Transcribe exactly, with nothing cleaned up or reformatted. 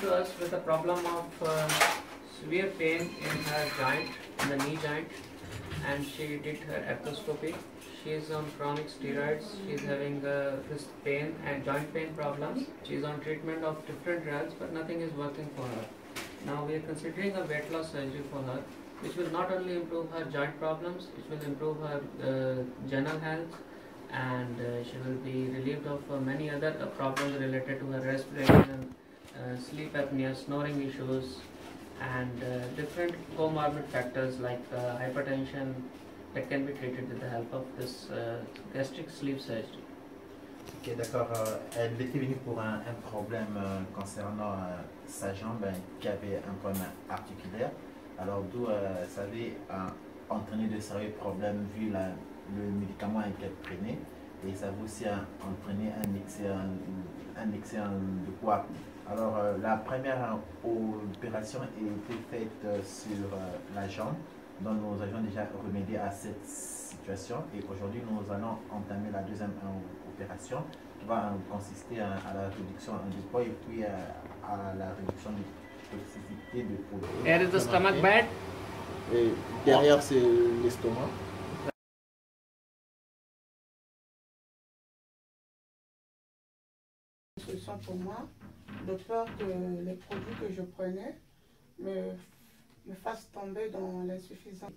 happened to us with a problem of uh, severe pain in her joint, in the knee joint, and she did her arthroscopy. She is on chronic steroids, she is having uh, wrist pain and joint pain problems. She is on treatment of different drugs, but nothing is working for her. Now we are considering a weight loss surgery for her, which will not only improve her joint problems, it will improve her uh, general health, and uh, she will be relieved of uh, many other uh, problems related to her respiration, uh, sleep apnea, snoring issues, and uh, different comorbid factors like uh, hypertension that can be treated with the help of this uh, gastric sleeve surgery. Ok, d'accord. Euh, elle était venue pour un, un problème euh, concernant euh, sa jambe euh, qui avait un problème articulaire. Alors d'où euh, ça avait euh, entraîné de sérieux problèmes vu la, le médicament qu'elle prenait, et ça avait aussi euh, entraîné un excès, un, un excès de poids. Alors euh, la première opération a été faite euh, sur euh, la jambe, dont nous avions déjà remédié à cette situation, et aujourd'hui nous allons entamer la deuxième opération qui va consister à, à la réduction du poids et puis à, à la réduction de toxicité de peau. Here is the stomach bed. Et derrière c'est l'estomac. Solution pour moi, de peur que les produits que je prenais me, me fassent tomber dans l'insuffisance.